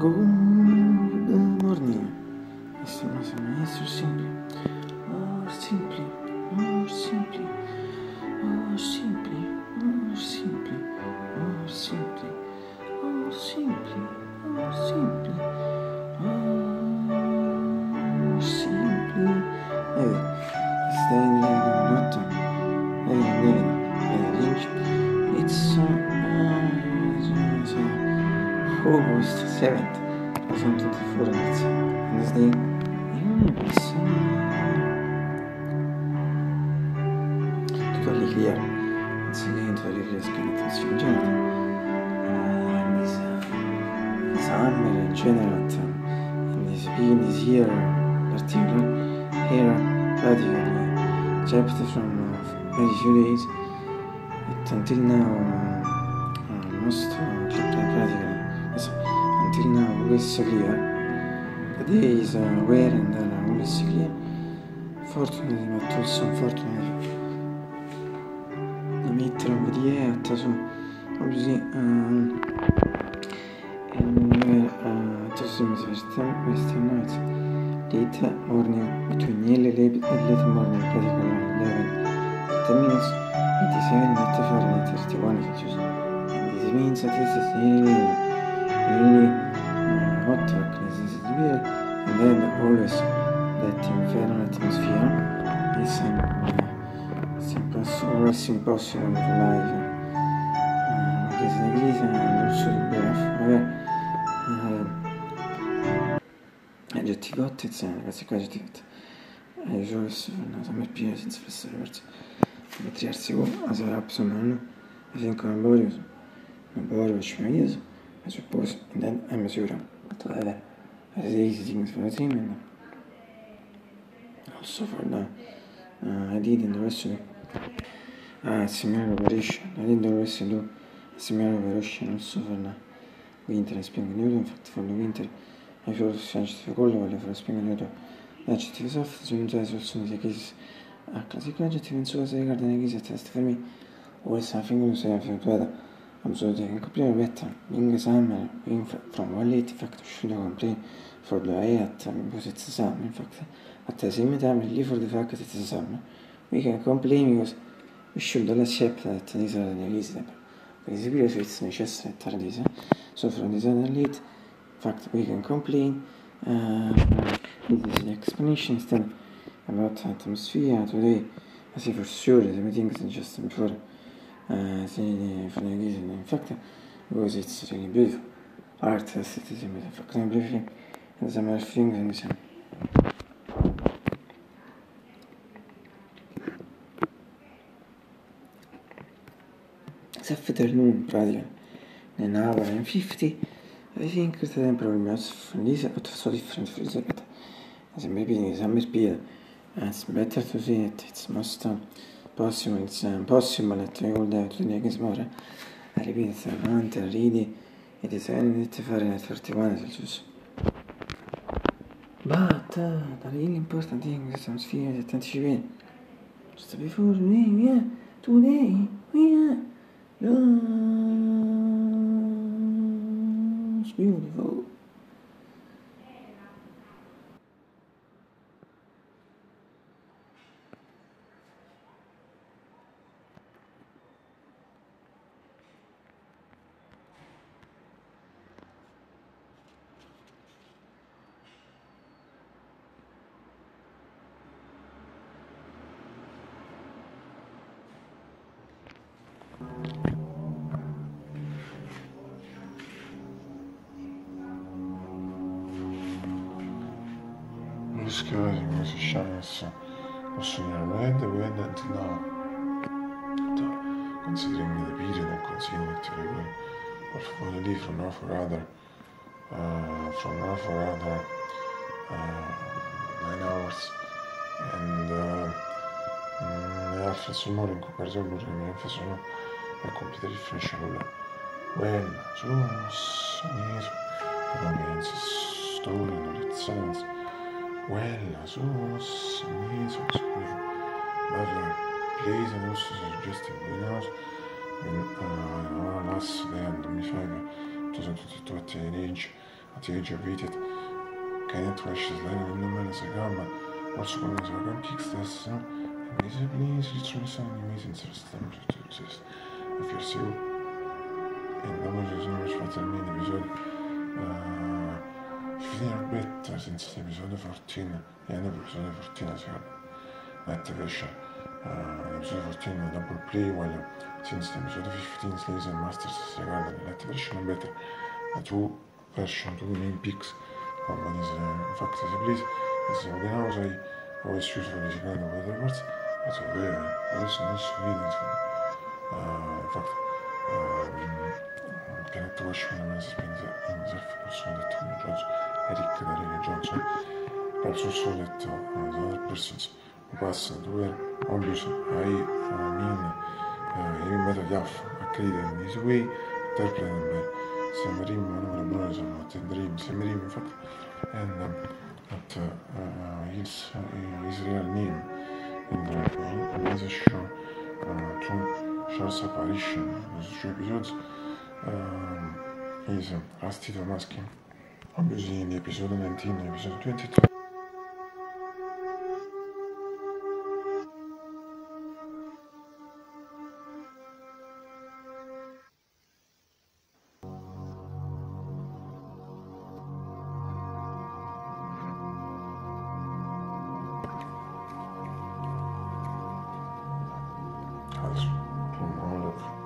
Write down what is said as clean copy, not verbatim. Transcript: Good morning. Este más maestro simple. Or simply. Or simply. Or simply. Or simply. Or simply. Or simply. Or simply. Or simply. Evet. İsteyen yerden unuttum. Evet. It's August 7th. 24 minutes. Wednesday. Tutto all'ecliero. Insegnamento alle riescate in sfiggiato. This summer in general, in this year particular, here particularly, chapter from 22 days, it until now almost practically. Until now, always clear. The day is aware and always clear. Fortunately, but also unfortunately. The midterm of the year, so obviously, and just in the western nights, late morning, between late morning, practically 11:10, 87, 85, 31, and this means that this is really hot is severe, and then always that infernal atmosphere is impossible to life. It is an easy and also breath. Adjetigot, it's a classic adjective. I rejoice not on my peers, it's for servers. But years ago, as I have someone, I think I'm laborious. I suppose, and then I measure them. However, I say easy things for the team and also for the I did in the rest of the similar operation. I did the rest of the similar operation also for the winter and spring and autumn. In fact, for the winter, I feel such a cold while for the spring and autumn. Adjectives of sometimes also in the cases are classical adjectives and so as they regard in the case a test for me or something to say to other. Absolutely incomplete better. Being a summer, being from one late factor should complete for the hiatus because it's a summer. In fact, at the same time, relief for the fact that it's a summer. We can complain because we should accept that these are the reasonable. For this period, it's necessary to this. So from this other late fact, we can complain. This is the explanation instead about atmosphere today. I see for sure that the things just before. For the reason, in fact, because it's really beautiful. Art has it is a metaphor, and everything, and some other things, and some. It's afternoon, probably, in an hour and 50. I think that I'm probably not from this, but so different from this, but as maybe in the summer period, it's better to see it, it's most. Possible, it's impossible that we hold out to the next morning. I repeat, it's a month, I read it. It is ended for 31 Celsius. But the really important thing is some sphere that anticipated. Just before today, we are, just beautiful. Sky was shining so the weather until now. Considering the period and considering to remain or finally from one for other nine hours and after some more in comparison with the emphasis on a completely fresh roller. Well, Jones near the stolen or it sounds. Well, Azores, Nice, Lovely place, and also suggested winners in our last day on the 25th, 2022 at the age at the age of 8 كانت واشتغلانة منذ الانسجام والشغل الانسجام تكسس and visibly she shows some amazing circumstances of yourself and knowledge is always for the main episode في ربيت since episode 14 يعني episode 14 أصغر ما أتبعش episode 14 double play ولا since episode 15 slaves and masters أصغر ما أتبعش ما better two version two main peaks of what is in fact the place is the house I always choose for this kind of other words but always nice reading in fact كانت توشحنا من ظرف صولة جونز إريك جونسون also saw that the other persons was and were always I mean he made a laugh acted in his way interpreted by Samrim and brothers and dream Samrim in fact and that his real name in the show Charles apparition in the two episodes is Rusty Tomasky obviously in the episode 19 and episode 22 From all of